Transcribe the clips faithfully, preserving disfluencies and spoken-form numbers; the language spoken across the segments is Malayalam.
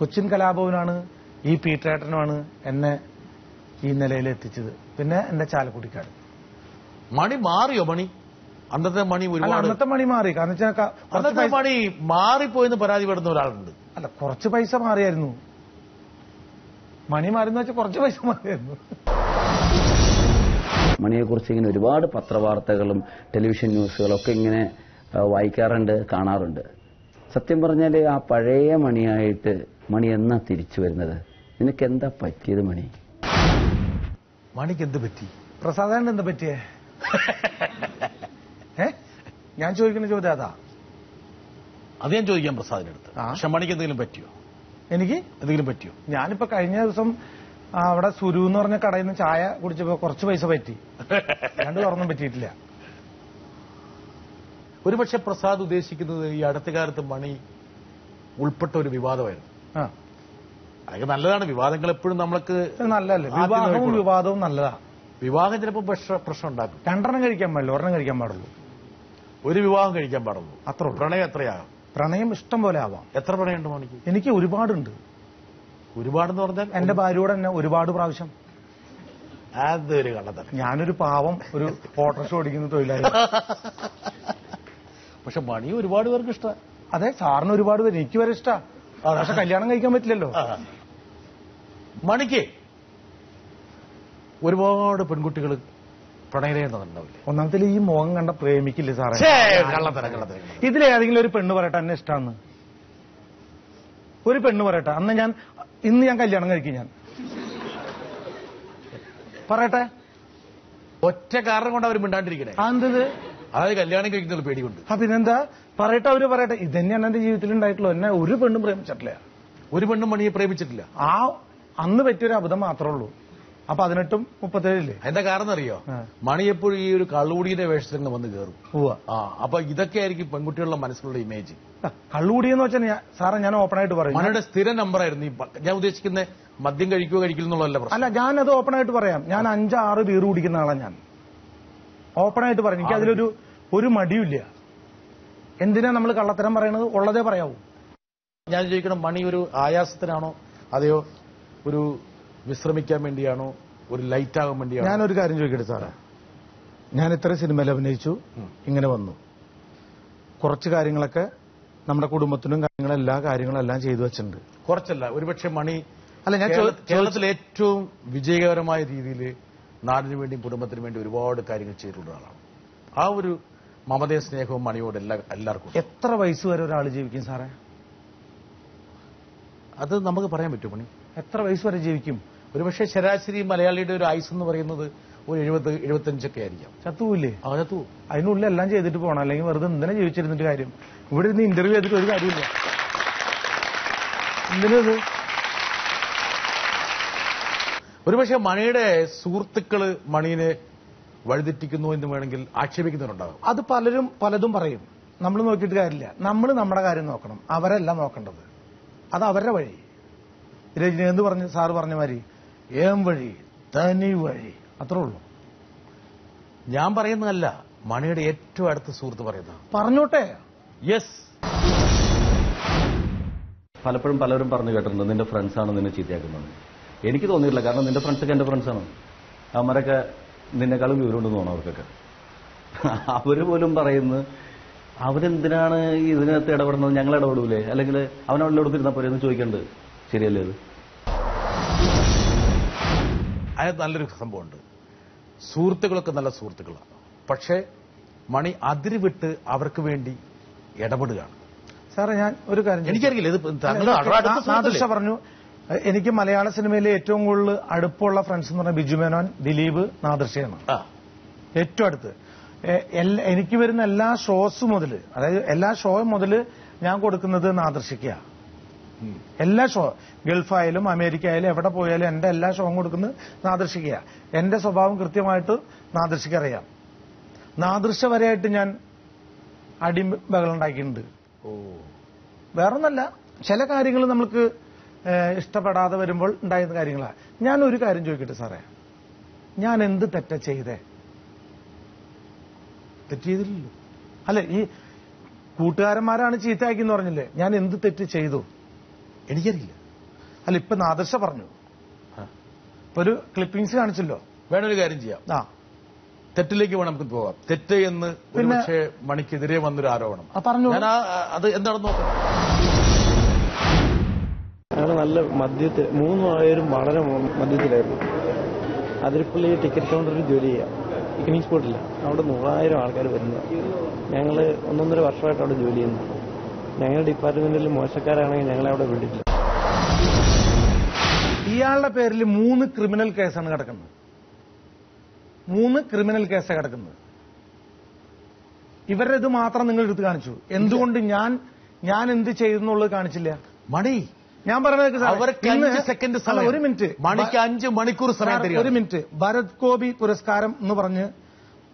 കൊച്ചിൻ കലാഭവനാണ് ഈ പീറ്റേട്ടനുമാണ് എന്നെ ഈ നിലയിൽ എത്തിച്ചത്. പിന്നെ എന്റെ ചാലക്കുടിക്കാട് മണി മാറിയോ? മണി അന്നത്തെ മണി ഒരുപാട് അന്നത്തെ മണി മാറി. കാരണം വെച്ചാൽ അന്നത്തെ മണി മാറിപ്പോയെന്ന് പരാതിപ്പെടുന്ന ഒരാളുണ്ട്. അല്ല, കുറച്ച് പൈസ മാറിയായിരുന്നു. മണി മാറിയെന്ന് വെച്ചാൽ കുറച്ച് പൈസ മാറിയായിരുന്നു. മണിയെക്കുറിച്ച് ഇങ്ങനെ ഒരുപാട് പത്രവാർത്തകളും ടെലിവിഷൻ ന്യൂസുകളൊക്കെ ഇങ്ങനെ വായിക്കാറുണ്ട്, കാണാറുണ്ട്. സത്യം പറഞ്ഞാൽ ആ പഴയ മണിയായിട്ട് മണി എന്നാ തിരിച്ചു വരുന്നത്? നിനക്ക് എന്താ പറ്റിയത് മണി? മണിക്ക് എന്ത് പറ്റി? പ്രസാദാണ് എന്താ പറ്റിയേ? ഞാൻ ചോദിക്കുന്ന ചോദ്യം അതാ. അത് ഞാൻ ചോദിക്കാം പ്രസാദിനടുത്ത്. പക്ഷെ മണിക്ക് എന്തെങ്കിലും പറ്റിയോ? എനിക്ക് എന്തെങ്കിലും പറ്റിയോ? ഞാനിപ്പോ കഴിഞ്ഞ ദിവസം അവിടെ സുരു എന്ന് പറഞ്ഞ കടയിൽ നിന്ന് ചായ കുടിച്ചപ്പോ കുറച്ച് പൈസ പറ്റി, രണ്ടു തുറന്നും പറ്റിയിട്ടില്ല. ഒരുപക്ഷെ പ്രസാദ് ഉദ്ദേശിക്കുന്നത് ഈ അടുത്ത കാലത്ത് മണി ഉൾപ്പെട്ട ഒരു വിവാദമായിരുന്നു. അതൊക്കെ നല്ലതാണ്. വിവാദങ്ങൾ എപ്പോഴും നമ്മൾക്ക് നല്ലതല്ലേ? വിവാഹവും വിവാദവും നല്ലതാണ്. വിവാഹം ചിലപ്പോൾ പ്രശ്നം ഉണ്ടാക്കും. രണ്ടെണ്ണം കഴിക്കാൻ പാടില്ല, ഒരെണ്ണം കഴിക്കാൻ പാടുള്ളൂ. ഒരു വിവാഹം കഴിക്കാൻ പാടുള്ളൂ, അത്രേ. പ്രണയം എത്രയാകാം? പ്രണയം ഇഷ്ടം പോലെ ആവാം. എത്ര പ്രണയമുണ്ട് മണിക്ക്? എനിക്ക് ഒരുപാടുണ്ട്. ഒരുപാടെന്ന് പറഞ്ഞാൽ എന്റെ ഭാര്യയോട് തന്നെ ഒരുപാട് പ്രാവശ്യം. അതൊരു കള്ളത്തര. ഞാനൊരു പാവം, ഒരു ഓട്ടോറിക്ഷ ഓടിക്കുന്ന തൊഴിലാളി. പക്ഷെ മണി ഒരുപാട് പേർക്ക് ഇഷ്ടമാണ്. അതെ, സാറിന് ഒരുപാട് പേര്, എനിക്ക് വരെ ഇഷ്ടമാണ്. പക്ഷെ കല്യാണം കഴിക്കാൻ പറ്റില്ലല്ലോ. മണിക്ക് ഒരുപാട് പെൺകുട്ടികൾ പ്രണയമുണ്ടാവില്ലേ? ഒന്നാമത്തിൽ ഈ മുഖം കണ്ട പ്രേമിക്കില്ലേ സാറേ? കള്ളത്തര, കള്ളത്തര. ഇതിലേതെങ്കിലും ഒരു പെണ്ണ് പറയട്ടെ എന്നെ ഇഷ്ടമാണ്, ഒരു പെണ്ണ് പറയട്ടെ അന്ന് ഞാൻ ഇന്ന് ഞാൻ കല്യാണം കഴിക്കും, ഞാൻ പറയട്ടെ. ഒറ്റ കാരണം കൊണ്ട് അവർ മിണ്ടാണ്ടിരിക്കണേ. അതെന്തത്? അതായത് കല്യാണം കഴിക്കുന്ന പേടി കൊണ്ട്. ആ പിന്നെന്താ പറയട്ടെ, അവര് പറയട്ടെ. ഇതന്നെയാണ് എന്റെ ജീവിതത്തിൽ ഉണ്ടായിട്ടുള്ളത്. എന്നെ ഒരു പെണ്ണും പ്രേമിച്ചിട്ടില്ല, ഒരു പെണ്ണും മണിയെ പ്രേമിച്ചിട്ടില്ല. ആ അന്ന് പറ്റിയൊരു അബദ്ധം മാത്രമേ ഉള്ളൂ. ആ പതിനെട്ടും മുപ്പത്തേഴില്ലേ? എന്താ കാരണം അറിയോ? മണി എപ്പോഴും ഈ ഒരു കള്ളുകൂടിയുടെ വേഷത്തിൽ വന്ന് കയറും. ആ അപ്പൊ ഇതൊക്കെ ആയിരിക്കും പെൺകുട്ടികളുടെ മനസ്സിലുള്ള ഇമേജ്. കള്ളുകൂടി എന്ന് വെച്ചാൽ സാറേ ഞാൻ ഓപ്പണായിട്ട് പറയും. മണിയുടെ സ്ഥിര നമ്പറായിരുന്നു ഈ. ഞാൻ ഉദ്ദേശിക്കുന്നത് മദ്യം കഴിക്കുക കഴിക്കുന്നുള്ളതല്ല. അല്ല, ഞാനത് ഓപ്പണായിട്ട് പറയാം. ഞാൻ അഞ്ചാറ് ബീർ കുടിക്കുന്ന ആളാണ്. ഞാൻ ഓപ്പണായിട്ട് പറയും. എനിക്ക് അതിലൊരു ഒരു മടിയുമില്ല. എന്തിനാ നമ്മൾ കള്ളത്തരം പറയണത്? ഉള്ളതേ പറയാവൂ. ഞാൻ ചോദിക്കണം, മണി ഒരു ആയാസത്തിനാണോ അതെയോ ഒരു വിശ്രമിക്കാൻ വേണ്ടിയാണോ ഒരു ലൈറ്റ് ആകാൻ വേണ്ടിയാണോ? ഞാനൊരു കാര്യം ചോദിക്കട്ടെ സാറേ, ഞാൻ ഇത്ര സിനിമയിൽ അഭിനയിച്ചു, ഇങ്ങനെ വന്നു, കുറച്ച് കാര്യങ്ങളൊക്കെ നമ്മുടെ കുടുംബത്തിനും കാര്യങ്ങളും എല്ലാ കാര്യങ്ങളും എല്ലാം ചെയ്തു വെച്ചിട്ടുണ്ട്. കുറച്ചല്ല, ഒരുപക്ഷെ മണി അല്ല, ഞാൻ കേരളത്തിൽ ഏറ്റവും വിജയകരമായ രീതിയിൽ നാടിനു വേണ്ടിയും കുടുംബത്തിനു വേണ്ടി ഒരുപാട് കാര്യങ്ങൾ ചെയ്തിട്ടുള്ള ആളാണ്. ആ ഒരു മമതയും സ്നേഹവും മണിയോട് എല്ലാ എല്ലാവർക്കും. എത്ര വയസ്സ് വരെ ഒരാൾ ജീവിക്കും സാറേ? അത് നമുക്ക് പറയാൻ പറ്റുമോ? മണി എത്ര വയസ്സ് വരെ ജീവിക്കും? ഒരുപക്ഷെ ശരാശരി മലയാളിയുടെ ഒരു ആയുസ് എന്ന് പറയുന്നത് ഒരു എഴുപത് എഴുപത്തഞ്ചൊക്കെ ആയിരിക്കാം. ചത്തുവില്ലേ? ആ ചത്തു. അതിനുള്ളിൽ എല്ലാം ചെയ്തിട്ട് പോകണം, അല്ലെങ്കിൽ വെറുതെ എന്തിനാ ജീവിച്ചിരുന്നിട്ട് കാര്യം? ഇവിടെ ഇരുന്ന് ഇന്റർവ്യൂ ചെയ്തിട്ട് ഒരു കാര്യമില്ല. എന്തിനത്? ഒരുപക്ഷെ മണിയുടെ സുഹൃത്തുക്കള് മണീനെ വഴിതെറ്റിക്കുന്നു എന്ന് വേണമെങ്കിൽ ആക്ഷേപിക്കുന്നവരുണ്ടാകും. അത് പലരും പലതും പറയും. നമ്മൾ നോക്കിയിട്ട് കാര്യമില്ല. നമ്മൾ നമ്മുടെ കാര്യം നോക്കണം, അവരല്ല നോക്കേണ്ടത്. അത് അവരുടെ വഴി. രജനി എന്ന് പറഞ്ഞ് സാറ് പറഞ്ഞ മാതിരി ഏം വഴി, തനി വഴി, അത്രേ ഉള്ളൂ. ഞാൻ പറയുന്നതല്ല, മണിയുടെ ഏറ്റവും അടുത്ത സുഹൃത്ത് പറയുന്ന. പറഞ്ഞോട്ടെ. യെസ്. പലപ്പോഴും പലരും പറഞ്ഞു കേട്ടിട്ടുണ്ട് നിന്റെ ഫ്രണ്ട്സാണ് നിന്നെ ചീത്തയാക്കുന്നത്. എനിക്ക് തോന്നിയിട്ടില്ല, കാരണം നിന്റെ ഫ്രണ്ട്സൊക്കെ എന്റെ ഫ്രണ്ട്സാണ്. അവന്മാരൊക്കെ നിന്നെക്കാളും വിവരമുണ്ടെന്ന് തോന്നുന്നു അവർക്കൊക്കെ. അവർ പോലും പറയുന്നത് അവരെന്തിനാണ് ഇതിനകത്ത് ഇടപെടുന്നത്, ഞങ്ങൾ ഇടപെടൂലേ, അല്ലെങ്കിൽ അവനവളെടുത്തിരുന്ന പോലെ ഒന്ന് ചോദിക്കേണ്ടത് ശരിയല്ലേ? അത് അതിനകത്ത് നല്ലൊരു സംഭവമുണ്ട്. സുഹൃത്തുക്കളൊക്കെ നല്ല സുഹൃത്തുക്കളാണ്, പക്ഷേ മണി അതിര് വിട്ട് അവർക്ക് വേണ്ടി ഇടപെടുകയാണ്. സാറേ ഞാൻ ഒരു കാര്യം, എനിക്കറിയില്ല ഇത് നാദൃശ പറഞ്ഞു. എനിക്ക് മലയാള സിനിമയിലെ ഏറ്റവും കൂടുതൽ അടുപ്പമുള്ള ഫ്രണ്ട്സ് എന്ന് പറഞ്ഞാൽ ബിജു മേനോൻ, ദിലീപ്, നാദൃശയാണ് ഏറ്റവും അടുത്ത്. എനിക്ക് വരുന്ന എല്ലാ ഷോസ് മുതൽ, അതായത് എല്ലാ ഷോ മുതൽ ഞാൻ കൊടുക്കുന്നത് നാദൃശയ്ക്കാണ്. എല്ലാ ഷോ, ഗൾഫായാലും അമേരിക്ക ആയാലും എവിടെ പോയാലും എന്റെ എല്ലാ ഷോയും കൊടുക്കുന്നത് നാദൃശയ്ക്കാണ്. എന്റെ സ്വഭാവം കൃത്യമായിട്ട് നാദൃശയ്ക്ക് അറിയാം. നാദൃശ വരെയായിട്ട് ഞാൻ അടി ബഹളുണ്ടാക്കിയിട്ടുണ്ട്. ഓ വേറൊന്നല്ല, ചില കാര്യങ്ങൾ നമ്മൾക്ക് ഇഷ്ടപ്പെടാതെ വരുമ്പോൾ ഉണ്ടായിരുന്ന കാര്യങ്ങളാണ്. ഞാൻ ഒരു കാര്യം ചോദിക്കട്ടെ സാറേ, ഞാൻ എന്ത് തെറ്റാ ചെയ്തേ? തെറ്റ് ചെയ്തില്ലല്ലോ. അല്ലെ, ഈ കൂട്ടുകാരന്മാരാണ് ചീത്തയാക്കി എന്ന് പറഞ്ഞില്ലേ, ഞാൻ എന്ത് തെറ്റ് ചെയ്തു? എനിക്കറിയില്ല. അല്ല ഇപ്പൊ നാദർശ പറഞ്ഞു, ഇപ്പൊ ഒരു ക്ലിപ്പിംഗ്സ് കാണിച്ചല്ലോ. വേണൊരു കാര്യം ചെയ്യാം, ആ തെറ്റിലേക്ക് വേണം നമുക്ക് പോകാം. തെറ്റ് എന്ന് പക്ഷേ മണിക്കെതിരെ വന്നൊരു ആരോപണം പറഞ്ഞു, ഞാൻ അത് എന്താണെന്ന് നോക്കാം. ഞങ്ങൾ നല്ല മദ്യത്തിൽ മൂന്ന് പേരും വളരെ മദ്യത്തിലായിരുന്നു. അതിരപ്പള്ളി ടിക്കറ്റ് കൗണ്ടറിൽ ജോലി ചെയ്യാം, പിക്നിക് സ്പോട്ടില്ല, അവിടെ നൂറായിരം ആൾക്കാർ വരുന്നത്. ഞങ്ങൾ ഒന്നൊന്നര വർഷമായിട്ട് അവിടെ ജോലി ചെയ്യുന്നു. ഞങ്ങളുടെ ഡിപ്പാർട്ട്മെന്റിൽ മോശക്കാരാണെങ്കിൽ ഞങ്ങളവിടെ വിളിച്ചില്ല. ഇയാളുടെ പേരിൽ മൂന്ന് ക്രിമിനൽ കേസാണ് കിടക്കുന്നത്, മൂന്ന് ക്രിമിനൽ കേസാണ് കിടക്കുന്നത്. ഇവരുടെ ഇത് മാത്രം നിങ്ങൾ എടുത്ത് കാണിച്ചു, എന്തുകൊണ്ട് ഞാൻ ഞാൻ എന്ത് ചെയ്തെന്നുള്ളത് കാണിച്ചില്ല? മണി ഞാൻ പറഞ്ഞത് ഒരു മിനിറ്റ്, മണിക്ക് അഞ്ച് മണിക്കൂർ സമയം. ഒരു മിനിറ്റ്, ഭരത് ഗോപി പുരസ്കാരം എന്ന് പറഞ്ഞ്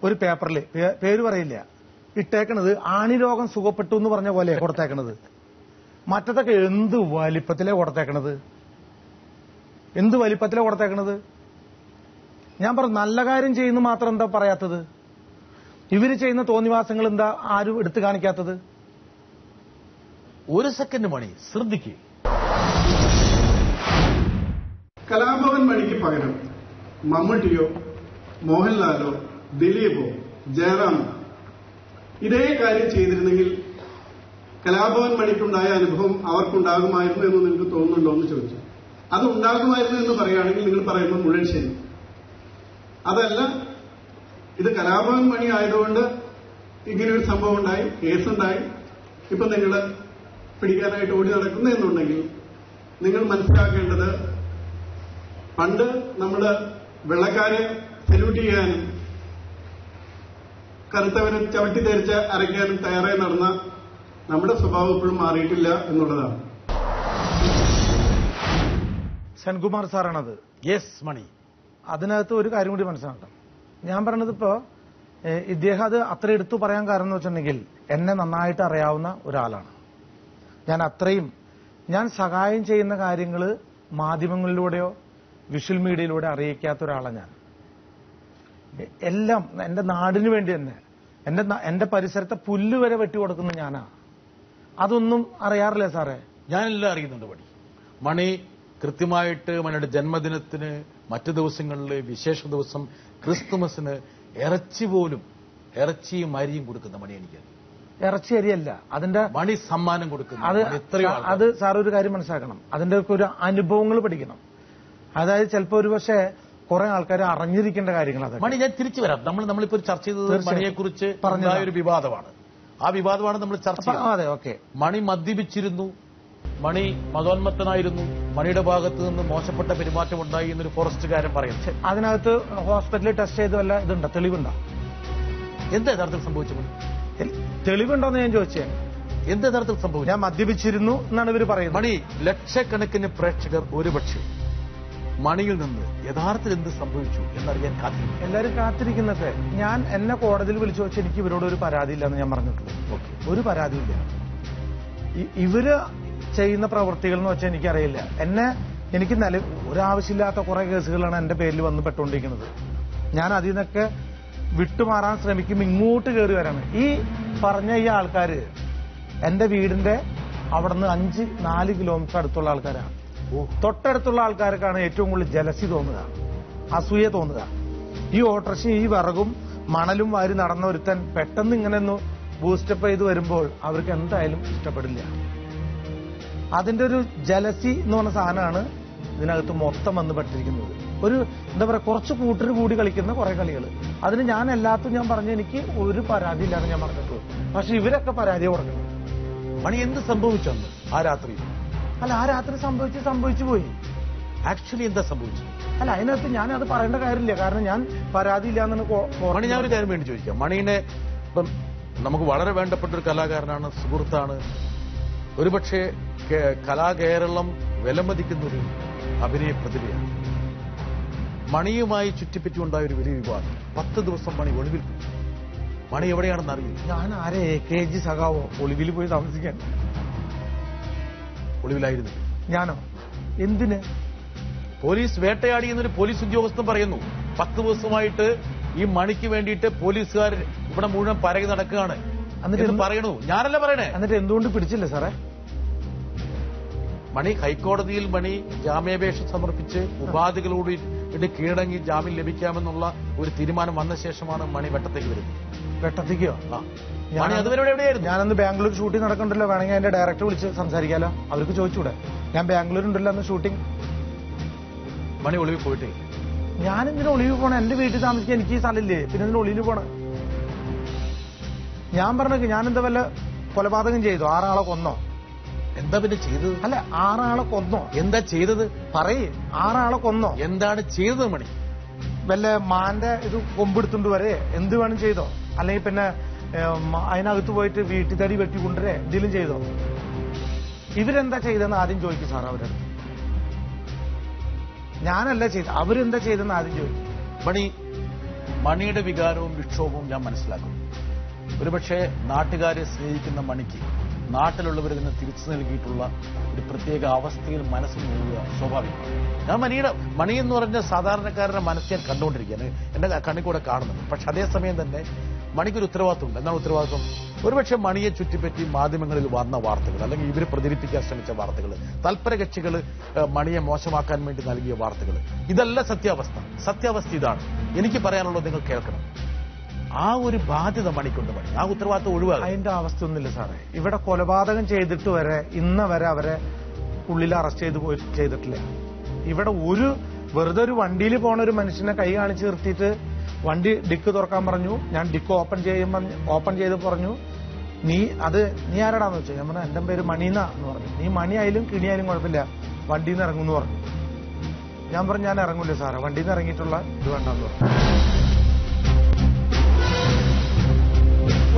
ഒരു പേപ്പറിൽ പേര് പറയില്ല ഇട്ടേക്കണത്, ആണിരോഗം സുഖപ്പെട്ടു എന്ന് പറഞ്ഞ പോലെ കൊടുത്തേക്കണത്. മറ്റതൊക്കെ എന്ത് വലിപ്പത്തിലെ കൊടുത്തേക്കണത്, എന്ത് വലിപ്പത്തിലെ കൊടുത്തേക്കണത്. ഞാൻ പറഞ്ഞു നല്ല കാര്യം ചെയ്യുന്ന മാത്രം എന്താ പറയാത്തത്? ഇവര് ചെയ്യുന്ന തോന്നിവാസങ്ങൾ എന്താ ആരും എടുത്തു കാണിക്കാത്തത്? ഒരു സെക്കൻഡ് മണി ശ്രദ്ധിക്കുക. കലാഭവൻ മണിക്ക് പകരം മമ്മൂട്ടിയോ മോഹൻലാലോ ദിലീപോ ജയറാമോ ഇതേ കാര്യം ചെയ്തിരുന്നെങ്കിൽ കലാഭവൻ മണിക്കുണ്ടായ അനുഭവം അവർക്കുണ്ടാകുമായിരുന്നു എന്ന് നിങ്ങൾക്ക് തോന്നുന്നുണ്ടോ എന്ന് ചോദിച്ചു. അത് ഉണ്ടാകുമായിരുന്നു എന്ന് പറയുകയാണെങ്കിൽ നിങ്ങൾ പറയുമ്പോൾ മുഴുവൻ ശരി. അതല്ല, ഇത് കലാഭവൻ മണി ആയതുകൊണ്ട് ഇങ്ങനെയൊരു സംഭവം ഉണ്ടായി, കേസുണ്ടായി, ഇപ്പൊ നിങ്ങൾ പിടിക്കാനായിട്ട് ഓടി നടക്കുന്നു എന്നുണ്ടെങ്കിൽ നിങ്ങൾ മനസ്സിലാക്കേണ്ടത്, പണ്ട് നമ്മൾ വെള്ളക്കാരെ സല്യൂട്ട് ചെയ്യാനും കറുത്തവരെ ചവിട്ടി തേച്ച് അരയ്ക്കാനും തയ്യാറായി നടന്ന നമ്മുടെ സ്വഭാവം ഇപ്പോഴും മാറിയിട്ടില്ല എന്നുള്ളതാണ്. സെൻകുമാർ സാറാണത്. യെസ് മണി, അതിനകത്ത് ഒരു കാര്യം കൂടി മനസ്സിലാക്കണം. ഞാൻ പറഞ്ഞതിപ്പോ ഇദ്ദേഹം അത് അത്ര എടുത്തു പറയാൻ കാരണം എന്ന് വെച്ചിട്ടുണ്ടെങ്കിൽ എന്നെ നന്നായിട്ട് അറിയാവുന്ന ഒരാളാണ്. ഞാൻ അത്രയും ഞാൻ സഹായം ചെയ്യുന്ന കാര്യങ്ങൾ മാധ്യമങ്ങളിലൂടെയോ വിഷ്വൽ മീഡിയയിലൂടെ അറിയിക്കാത്ത ഒരാളാണ് ഞാൻ. എല്ലാം എന്റെ നാടിനു വേണ്ടി തന്നെ, എന്റെ എന്റെ പരിസരത്തെ പുല്ല് വരെ വെട്ടി കൊടുക്കുന്ന ഞാനാ. അതൊന്നും അറിയാറില്ല സാറേ, ഞാനെല്ലാം അറിയുന്നുണ്ട് മണി. മണി കൃത്യമായിട്ട് മണിയുടെ ജന്മദിനത്തിന്, മറ്റു ദിവസങ്ങളിൽ, വിശേഷ ദിവസം ക്രിസ്തുമസിന് ഇറച്ചി പോലും, ഇറച്ചിയും അരിയും കൊടുക്കുന്ന മണി. എനിക്ക് ഇറച്ചി അരിയല്ല, അതിന്റെ മണി സമ്മാനം കൊടുക്കുന്നു. അത് അത് സാർ ഒരു കാര്യം മനസ്സിലാക്കണം, അതിന്റെ ഒക്കെ ഒരു അനുഭവങ്ങൾ പഠിക്കണം. അതായത് ചിലപ്പോ ഒരു പക്ഷേ കുറെ ആൾക്കാർ അറിഞ്ഞിരിക്കേണ്ട കാര്യങ്ങളാണ്. മണി ഞാൻ തിരിച്ചു വരാം. നമ്മൾ നമ്മളിപ്പോ ചർച്ച ചെയ്തത് മണിയെക്കുറിച്ച് പറഞ്ഞ ഒരു വിവാദമാണ്. ആ വിവാദമാണ് നമ്മൾ ചർച്ച ചെയ്തത്. അതെ, ഓക്കെ. മണി മദ്യപിച്ചിരുന്നു, മണി മതോന്മത്തനായിരുന്നു, മണിയുടെ ഭാഗത്ത് നിന്ന് മോശപ്പെട്ട പെരുമാറ്റം ഉണ്ടായി എന്നൊരു ഫോറസ്റ്റുകാരൻ പറയുന്നു. അതിനകത്ത് ഹോസ്പിറ്റലിൽ ടെസ്റ്റ് ചെയ്ത വല്ല ഇതുണ്ടോ, തെളിവുണ്ടോ? എന്താ യഥാർത്ഥത്തിൽ സംഭവിച്ചത്? തെളിവുണ്ടോന്ന് ഞാൻ ചോദിച്ചേ, എന്താ യഥാർത്ഥത്തിൽ സംഭവിച്ചത്? ഞാൻ മദ്യപിച്ചിരുന്നു എന്നാണ് ഇവർ പറയുന്നത്. മണി, ലക്ഷക്കണക്കിന് പ്രേക്ഷകർ ഒരുപക്ഷെ മണിയിൽ നിന്ന് യഥാർത്ഥത്തിൽ എന്ത് സംഭവിച്ചു എന്നറിയാൻ കാത്തിരിക്കും, എല്ലാവരും കാത്തിരിക്കുന്നത്. ഞാൻ എന്നെ കോടതിയിൽ വിളിച്ചു വെച്ച് എനിക്ക് ഇവരോട് ഒരു പരാതിയില്ലെന്ന് ഞാൻ പറഞ്ഞിട്ടുള്ളൂ. ഓക്കെ, ഒരു പരാതിയില്ല. ഇവര് ചെയ്യുന്ന പ്രവൃത്തികൾ എന്ന് വെച്ചാൽ എനിക്കറിയില്ല. എന്നെ എനിക്ക് നില ഒരാവശ്യമില്ലാത്ത കുറെ കേസുകളാണ് എന്റെ പേരിൽ വന്ന് പെട്ടുകൊണ്ടിരിക്കുന്നത്. ഞാൻ അതിൽ നിന്നൊക്കെ വിട്ടുമാറാൻ ശ്രമിക്കും, ഇങ്ങോട്ട് കയറി വരാണ്. ഈ പറഞ്ഞ ഈ ആൾക്കാര് എന്റെ വീടിന്റെ അവിടെ നിന്ന് അഞ്ച് നാല് കിലോമീറ്റർ അടുത്തുള്ള ആൾക്കാരാണ്. തൊട്ടടുത്തുള്ള ആൾക്കാർക്കാണ് ഏറ്റവും കൂടുതൽ ജലസി തോന്നുക, അസൂയ തോന്നുക. ഈ ഓട്ടർഷി ഈ വിറകും മണലും വാരി നടന്ന ഒരുത്തൻ പെട്ടെന്ന് ഇങ്ങനെ ഒന്ന് ബൂസ്റ്റപ്പ് ചെയ്ത് വരുമ്പോൾ അവർക്ക് എന്തായാലും ഇഷ്ടപ്പെടില്ല. അതിന്റെ ഒരു ജലസി എന്ന് പറഞ്ഞ സാധനമാണ് ഇതിനകത്ത് മൊത്തം വന്ന് പെട്ടിരിക്കുന്നത്. ഒരു എന്താ പറയുക, കുറച്ച് കൂട്ടർ കൂടി കളിക്കുന്ന കുറെ കളികൾ. അതിന് ഞാൻ എല്ലാത്തും ഞാൻ പറഞ്ഞു എനിക്ക് ഒരു പരാതി ഇല്ലാതെ ഞാൻ പറഞ്ഞിട്ടുള്ളൂ. പക്ഷെ ഇവരൊക്കെ പരാതി കൊടുക്കണം. മണി എന്ത് സംഭവിച്ചെന്ന് ആ രാത്രി, അല്ല ആ രാത്രി സംഭവിച്ച് സംഭവിച്ചു പോയി. ആക്ച്വലി എന്താ സംഭവിച്ചത്? അല്ല അതിനകത്ത് ഞാൻ അത് പറയേണ്ട കാര്യമില്ല, കാരണം ഞാൻ പരാതി ഇല്ല എന്നാണ്. മണി, ഞാൻ ഒരു കാര്യം വേണ്ടി ചോദിക്കാം. മണിനെ ഇപ്പം നമുക്ക് വളരെ വേണ്ടപ്പെട്ട ഒരു കലാകാരനാണ്, സുഹൃത്താണ്, ഒരുപക്ഷെ കലാകേരളം വിലമതിക്കുന്നൊരു അഭിനയ പ്രതിഭയാണ്. മണിയുമായി ചുറ്റിപ്പറ്റിയുണ്ടായ ഒരു വലിയ വിവാദം, പത്ത് ദിവസം മണി ഒളിവിൽ പോയി. മണി എവിടെയാണെന്ന് അറിയില്ല. ഞാൻ ആരെ എ കെ ജി സഖാവോ ഒളിവിൽ പോയി താമസിക്കാൻ? ഒളിവിലായിരുന്നു ഞാനോ? എന്തിന്? പോലീസ് വേട്ടയാടി എന്നൊരു പോലീസ് ഉദ്യോഗസ്ഥൻ പറയുന്നു. പത്ത് ദിവസമായിട്ട് ഈ മണിക്ക് വേണ്ടിയിട്ട് പോലീസുകാർ ഇവിടെ മുഴുവൻ പരകി നടക്കുകയാണ് എന്നിട്ട് പറയണു. ഞാനല്ല പറയണേ. എന്നിട്ട് എന്തുകൊണ്ട് പിടിച്ചില്ല സാറേ? മണി ഹൈക്കോടതിയിൽ മണി ജാമ്യാപേക്ഷ സമർപ്പിച്ച് ഉപാധികളോട് കീഴടങ്ങി ജാമ്യം ലഭിക്കാമെന്നുള്ള ഒരു തീരുമാനം വന്ന ശേഷമാണ് മണി വെട്ടത്തേക്ക് വരുന്നത്. വെട്ടത്തേക്കോ? ആ, മണി അതുവരെ എവിടെയായിരുന്നു? ഞാനന്ന് ബാംഗ്ലൂർ ഷൂട്ടിംഗ് നടക്കണ്ടല്ലോ, വേണമെങ്കിൽ എന്റെ ഡയറക്ടർ വിളിച്ച് സംസാരിക്കാലോ, അവർക്ക് ചോദിച്ചൂടെ ഞാൻ ബാംഗ്ലൂർ ഉണ്ടല്ലോ അന്ന് ഷൂട്ടിംഗ്. മണി ഒളിവിൽ പോയിട്ടേ, ഞാനിതിന് ഒളിവിൽ പോകണം, എന്റെ വീട്ടിൽ താമസിക്കാൻ എനിക്ക് ഈ സ്ഥലമില്ലേ, പിന്നെ ഇതിന് ഒളിവിൽ പോകണം. ഞാൻ പറഞ്ഞു ഞാനെന്താ വല്ല കൊലപാതകം ചെയ്തു, ആറാളെ കൊന്നോ, എന്താ പിന്നെ ചെയ്തത്? അല്ല, ആറാളെ കൊന്നോ, എന്താ ചെയ്തത് പറയേ, ആറാളെ കൊന്നോ, എന്താണ് ചെയ്തത്? മണി വല്ല മാന്റെ ഇത് കൊമ്പെടുത്തുകൊണ്ട് വരെ എന്ത് വേണം ചെയ്തോ, അല്ലെങ്കിൽ പിന്നെ അതിനകത്ത് പോയിട്ട് വീട്ടിൽ തടി വെട്ടിക്കൊണ്ടുവരെ എന്തെങ്കിലും ചെയ്തോ? ഇവരെന്താ ചെയ്തെന്ന് ആദ്യം ചോദിക്കും സാർ അവരടുത്ത്, ഞാനല്ല ചെയ്ത, അവരെന്താ ചെയ്തെന്ന് ആദ്യം ചോദിക്കും. മണി മണിയുടെ വികാരവും വിക്ഷോഭവും ഞാൻ മനസ്സിലാക്കും. ഒരുപക്ഷെ നാട്ടുകാരെ സ്നേഹിക്കുന്ന മണിക്ക് നാട്ടിലുള്ളവർ തന്നെ തിരിച്ചു നൽകിയിട്ടുള്ള ഒരു പ്രത്യേക അവസ്ഥയിൽ മനസ്സിൽ നിൽക്കുക സ്വാഭാവികമാണ്. ഞാൻ മണിയുടെ മണി എന്ന് പറഞ്ഞ സാധാരണക്കാരുടെ മനസ്സ് ഞാൻ കണ്ടുകൊണ്ടിരിക്കുകയാണ്, എന്റെ കണ്ണിക്കൂടെ കാണുന്നുണ്ട്. പക്ഷെ അതേസമയം തന്നെ മണിക്കൊരു ഉത്തരവാദിത്വം ഉണ്ട്. എന്താണ് ഉത്തരവാദിത്വം? ഒരുപക്ഷെ മണിയെ ചുറ്റിപ്പറ്റി മാധ്യമങ്ങളിൽ വന്ന വാർത്തകൾ, അല്ലെങ്കിൽ ഇവർ പ്രചരിപ്പിക്കാൻ ശ്രമിച്ച വാർത്തകൾ, തൽപര കക്ഷികൾ മണിയെ മോശമാക്കാൻ വേണ്ടി നൽകിയ വാർത്തകൾ, ഇതല്ല സത്യാവസ്ഥ. സത്യാവസ്ഥ ഇതാണ്. എനിക്ക് പറയാനുള്ളത് നിങ്ങൾ കേൾക്കണം. ആ ഒരു ബാധ്യത മണിക്കൊണ്ട്, മണി ആ ഉത്തരവാദിത്വം ഒഴിവാക്കും. അതിന്റെ അവസ്ഥ ഒന്നുമില്ല സാറേ. ഇവിടെ കൊലപാതകം ചെയ്തിട്ട് വരെ ഇന്ന് വരെ അവരെ ഉള്ളിൽ അറസ്റ്റ് ചെയ്ത് പോയി ചെയ്തിട്ടില്ല. ഇവിടെ ഒരു വെറുതെ ഒരു വണ്ടിയിൽ പോണ ഒരു മനുഷ്യനെ കൈ കാണിച്ച് നിർത്തിയിട്ട് വണ്ടി ഡിക്ക് തുറക്കാൻ പറഞ്ഞു. ഞാൻ ഡിക്ക് ഓപ്പൺ ചെയ്യുമ്പോ ഓപ്പൺ ചെയ്ത് പറഞ്ഞു, നീ അത് നീ ആരടാന്ന് വെച്ചു. ഞാൻ പറഞ്ഞു എന്റെ പേര് മണീന്നാ എന്ന് പറഞ്ഞു. നീ മണി ആയാലും കിണിയായാലും കുഴപ്പമില്ല, വണ്ടിയിൽ നിന്ന് ഇറങ്ങുമെന്ന് പറഞ്ഞു. ഞാൻ പറഞ്ഞു ഞാൻ ഇറങ്ങൂല സാറേ, വണ്ടിയിൽ നിന്ന് ഇറങ്ങിയിട്ടുള്ള ഇത് വേണ്ടെന്ന് പറഞ്ഞു.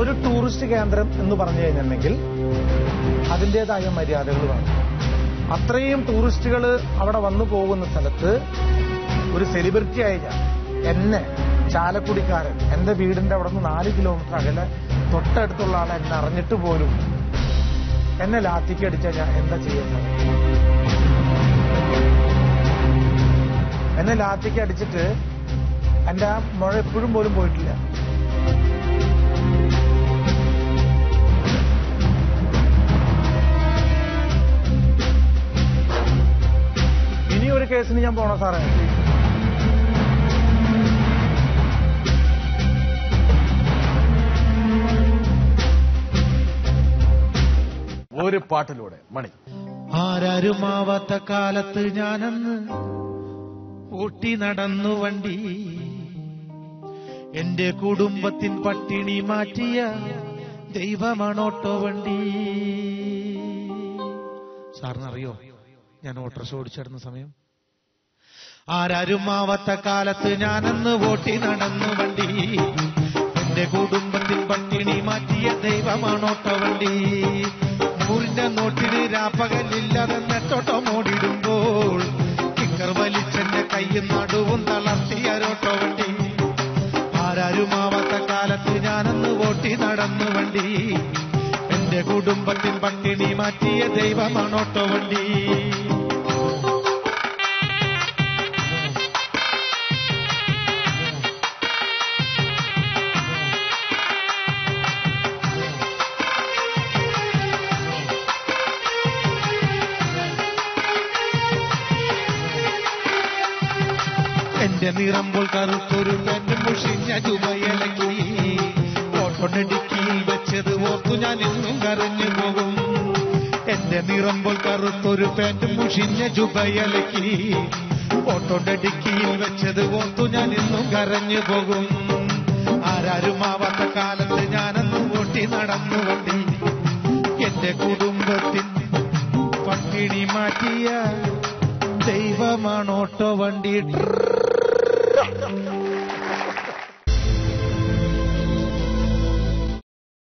ഒരു ടൂറിസ്റ്റ് കേന്ദ്രം എന്ന് പറഞ്ഞു കഴിഞ്ഞിട്ടുണ്ടെങ്കിൽ അതിൻ്റെതായ മര്യാദകൾ വേണം. അത്രയും ടൂറിസ്റ്റുകൾ അവിടെ വന്നു പോകുന്ന സ്ഥലത്ത് ഒരു സെലിബ്രിറ്റി ആയ എന്നെ, ചാലക്കുടിക്കാരൻ, എൻ്റെ വീടിൻ്റെ അവിടെ നിന്ന് നാല് കിലോമീറ്റർ അകലെ തൊട്ടടുത്തുള്ള ആൾ എന്നെ അറിഞ്ഞിട്ട് പോലും എന്നെ ലാത്തിക്ക് അടിച്ചാൽ ഞാൻ എന്താ ചെയ്യുന്നത്? എന്നെ ലാത്തിക്ക് അടിച്ചിട്ട് എൻ്റെ ആ മുഴ എപ്പോഴും പോലും പോയിട്ടില്ല. കേസിന് ഞാൻ പോണോ സാറേ? ഒരു പാട്ടിലൂടെ മണി. ആരാരുമാവാത്ത കാലത്ത് ഞാനന്ന് ഓട്ടി നടന്നു വണ്ടി, എന്റെ കുടുംബത്തിൻ പട്ടിണി മാറ്റിയ ദൈവമാണോട്ടോ വണ്ടി. സാറിനറിയോ ഞാൻ ഓട്ടോറിക്ഷ ഓടിച്ചിടുന്ന സമയം? ആരാരുമാവാത്ത കാലത്ത് ഞാനന്ന് ഓട്ടി നടന്നു വണ്ടി, എന്റെ കുടുംബത്തിൽ പട്ടിണി മാറ്റിയ ദൈവമാണോട്ടോ വണ്ടി. നൂറിന്റെ നോട്ടിന് രാപ്പകലില്ലാതെ നെട്ടോട്ടോ മോടിടുമ്പോൾ കിക്കർ വലിച്ചെന്റെ കയ്യും നടുവും തളർത്തിയാരോട്ടോ വണ്ടി. ആരാരുമാവാത്ത കാലത്ത് ഞാനന്ന് ഓട്ടി നടന്നു വണ്ടി, എന്റെ കുടുംബത്തിൽ പട്ടിണി മാറ്റിയ ദൈവമാണോട്ടോ വണ്ടി. എന്റെ നിറമ്പോൾ കറുത്തൊരു തന്റെ മുഷിഞ്ഞ ചുമയലക്കി ഓട്ടോണ്ടിക്കിയിൽ വെച്ചത് ഓർത്തു ഞാൻ എന്നും കരഞ്ഞു പോകും. എന്റെ നിറമ്പോൾ കറുത്തൊരു പാൻറ് മുഷിഞ്ഞ ചുബയലക്കി ഓട്ടോണ്ടിക്കിയിൽ വെച്ചത് ഓർത്തു ഞാൻ എന്നും കരഞ്ഞു പോകും. ആരാരുമാവാത്ത കാലത്ത് ഞാനന്ന് ഓട്ടി നടന്നു വണ്ടി, എന്റെ കുടുംബത്തിൽ പട്ടിണി മാറ്റിയ ദൈവമാണോട്ടോ വണ്ടി.